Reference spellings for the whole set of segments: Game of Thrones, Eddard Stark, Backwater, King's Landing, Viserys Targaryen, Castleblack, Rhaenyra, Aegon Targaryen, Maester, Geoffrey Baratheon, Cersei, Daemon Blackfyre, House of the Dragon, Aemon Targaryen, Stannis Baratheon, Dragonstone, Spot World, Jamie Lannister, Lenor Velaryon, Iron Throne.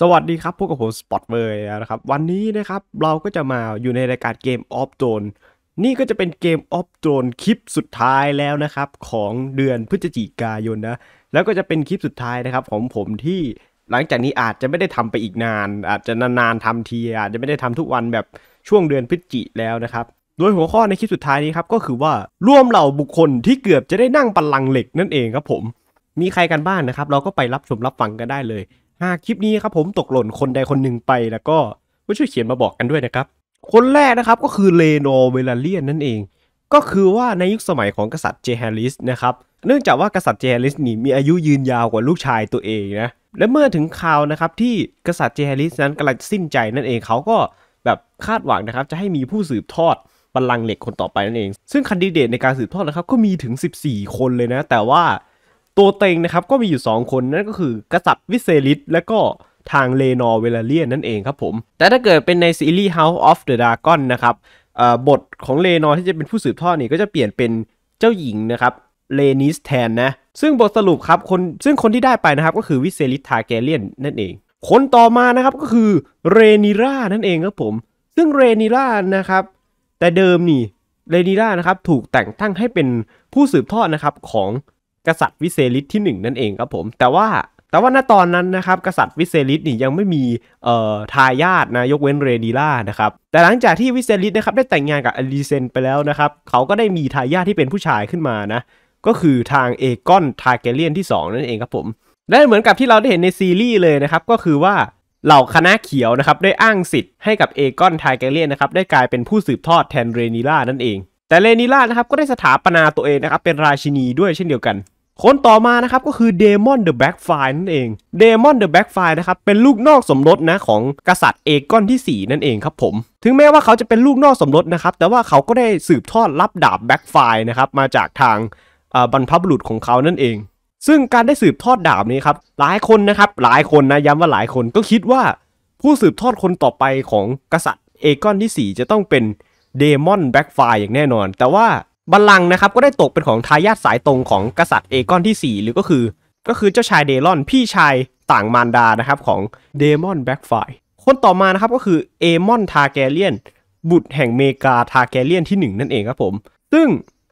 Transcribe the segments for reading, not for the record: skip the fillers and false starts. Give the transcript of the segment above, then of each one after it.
สวัสดีครับพวกกับผมสปอตเบอร์นะครับวันนี้นะครับเราก็จะมาอยู่ในรายการเกมออฟโดนนี่ก็จะเป็นเกมออฟโดนคลิปสุดท้ายแล้วนะครับของเดือนพฤศจิกายนนะแล้วก็จะเป็นคลิปสุดท้ายนะครับของผมที่หลังจากนี้อาจจะไม่ได้ทำไปอีกนานอาจจะนานๆทำทีอาจจะไม่ได้ทำทุกวันแบบช่วงเดือนพฤศจิกายนแล้วนะครับโดยหัวข้อในคลิปสุดท้ายนี้ครับก็คือว่าร่วมเหล่าบุคคลที่เกือบจะได้นั่งบัลลังก์เหล็กนั่นเองครับผมมีใครกันบ้าง นะครับเราก็ไปรับชมรับฟังกันได้เลยหากคลิปนี้ครับผมตกหล่นคนใดคนหนึ่งไปแล้วก็ช่วยเขียนมาบอกกันด้วยนะครับคนแรกนะครับก็คือเลโนเวลาเลียนนั่นเองก็คือว่าในยุคสมัยของกษัตริย์เจแฮริสนะครับเนื่องจากว่ากษัตริย์เจแฮริสนี่มีอายุยืนยาวกว่าลูกชายตัวเองนะและเมื่อถึงคราวนะครับที่กษัตริย์เจแฮริสนั้นกำลังสิ้นใจนั่นเองเขาก็แบบคาดหวังนะครับจะให้มีผู้สืบทอดบัลลังก์เหล็กคนต่อไปนั่นเองซึ่งคันดิเดตในการสืบทอดนะครับก็มีถึง14คนเลยนะแต่ว่าตัวเต็งนะครับก็มีอยู่2คนนั่นก็คือกษัตริย์วิเซริสและก็ทางเลนอร์เวลาเลียนนั่นเองครับผมแต่ถ้าเกิดเป็นในซีรีส์ House of the Dragon นะครับบทของเลนอร์ที่จะเป็นผู้สืบทอดนี่ก็จะเปลี่ยนเป็นเจ้าหญิงนะครับเลนิสแทนนะซึ่งบทสรุปครับคนที่ได้ไปนะครับก็คือวิเซริสทาแกเลียนนั่นเองคนต่อมานะครับก็คือเรนิร่านั่นเองครับผมซึ่งเรนิร่านะครับแต่เดิมนี่เรนิร่านะครับถูกแต่งตั้งให้เป็นผู้สืบทอดนะครับของกษัตริย์วิเซริสที่1นั่นเองครับผมแต่ว่าณตอนนั้นนะครับกษัตริย์วิเซริสนี่ยังไม่มีทายาทนะยกเว้นเรนิร่านะครับแต่หลังจากที่วิเซริสนะครับได้แต่งงานกับอลิเซนไปแล้วนะครับเขาก็ได้มีทายาทที่เป็นผู้ชายขึ้นมานะก็คือทางเอกอนทาร์แกเรียนที่2นั่นเองครับผมและเหมือนกับที่เราได้เห็นในซีรีส์เลยนะครับก็คือว่าเหล่าคณะเขียวนะครับได้อ้างสิทธิ์ให้กับเอกอนทาร์แกเรียนนะครับได้กลายเป็นผู้สืบทอดแทนเรนิร่านั่นเองแต่เรนิร่านะครับก็ได้สถาปนาตัวเองนะครับเป็นราชินีด้วยเช่นเดียวกันคนต่อมานะครับก็คือเดมอนเดอะแบ็กไฟร์นั่นเองเดมอนเดอะแบ็กไฟร์นะครับเป็นลูกนอกสมรสนะของกษัตริย์เอกอนที่4นั่นเองครับผมถึงแม้ว่าเขาจะเป็นลูกนอกสมรสนะครับแต่ว่าเขาก็ได้สืบทอดรับดาบแบ็กไฟร์นะครับมาจากทางบรรพบุรุษของเขานั่นเองซึ่งการได้สืบทอดดาบนี้ครับหลายคนนะย้ำว่าหลายคนก็คิดว่าผู้สืบทอดคนต่อไปของกษัตริย์เอกอนที่4จะต้องเป็นเดมอนแบ็กไฟร์อย่างแน่นอนแต่ว่าบัลลังก์นะครับก็ได้ตกเป็นของทายาทสายตรงของกษัตริย์เอกอนที่4หรือก็คือเจ้าชายเดรอนพี่ชายต่างมารดานะครับของเดมอนแบ็กไฟร์คนต่อมานะครับก็คือเอมอนทาร์แกเรียนบุตรแห่งเมกาทาร์แกเรียนที่1นั่นเองครับผมซึ่ง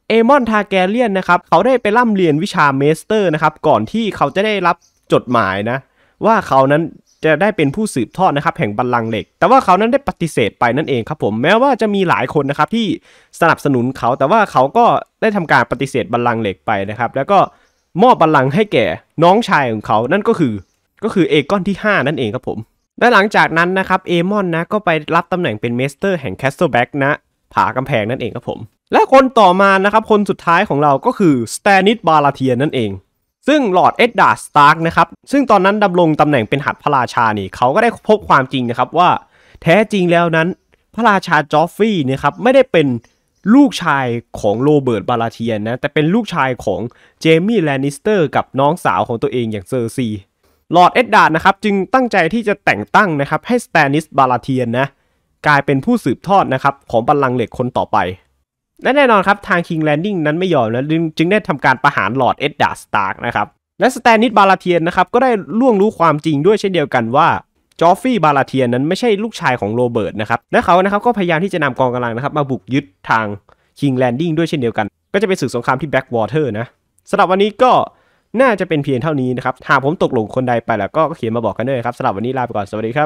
เอมอนทาร์แกเรียนนะครับเขาได้ไปร่ำเรียนวิชาเมสเตอร์นะครับก่อนที่เขาจะได้รับจดหมายนะว่าเขานั้นจะได้เป็นผู้สืบทอดนะครับแห่งบัลลังก์เหล็กแต่ว่าเขานั้นได้ปฏิเสธไปนั่นเองครับผมแม้ว่าจะมีหลายคนนะครับที่สนับสนุนเขาแต่ว่าเขาก็ได้ทำการปฏิเสธบัลลังก์เหล็กไปนะครับแล้วก็มอบบัลลังก์ให้แก่น้องชายของเขานั่นก็คือเอกอนที่5นั่นเองครับผมและหลังจากนั้นนะครับเอมอนนะก็ไปรับตำแหน่งเป็นเมสเตอร์แห่งแคสเซิลแบ็กนะผากำแพงนั่นเองครับผมและคนต่อมานะครับคนสุดท้ายของเราก็คือสแตนิสบาราเทียนนั่นเองซึ่งลอร์ดเอ็ดดาร์ด สตาร์กนะครับซึ่งตอนนั้นดำรงตำแหน่งเป็นหัตถ์พระราชานี่เขาก็ได้พบความจริงนะครับว่าแท้จริงแล้วนั้นพระราชาจอฟฟรีย์นะครับไม่ได้เป็นลูกชายของโรเบิร์ตบาราเทียนนะแต่เป็นลูกชายของเจมี่แลนนิสเตอร์กับน้องสาวของตัวเองอย่างเซอร์ซีลอร์ดเอ็ดดาร์ดนะครับจึงตั้งใจที่จะแต่งตั้งนะครับให้สแตนิสบาราเทียนนะกลายเป็นผู้สืบทอดนะครับของบัลลังก์เหล็กคนต่อไปและแน่นอนครับทางคิงแลนดิ้งนั้นไม่ยอมนะจึงได้ทำการประหารลอร์ดเอ็ดดาร์ด สตาร์กนะครับและสแตนิสบาราเทียนนะครับก็ได้ล่วงรู้ความจริงด้วยเช่นเดียวกันว่าจอฟฟรีย์บาราเทียนนั้นไม่ใช่ลูกชายของโรเบิร์ตนะครับและเขานะครับก็พยายามที่จะนำกองกำลังนะครับมาบุกยึดทางคิงแลนดิ้งด้วยเช่นเดียวกันก็จะเป็นศึกสงครามที่แบ็กวอเตอร์นะสำหรับวันนี้ก็น่าจะเป็นเพียงเท่านี้นะครับหากผมตกหล่นคนใดไปแล้วก็เขียนมาบอกกันด้วยครับสำหรับวันนี้ลาไปก่อนสวัสดีครับ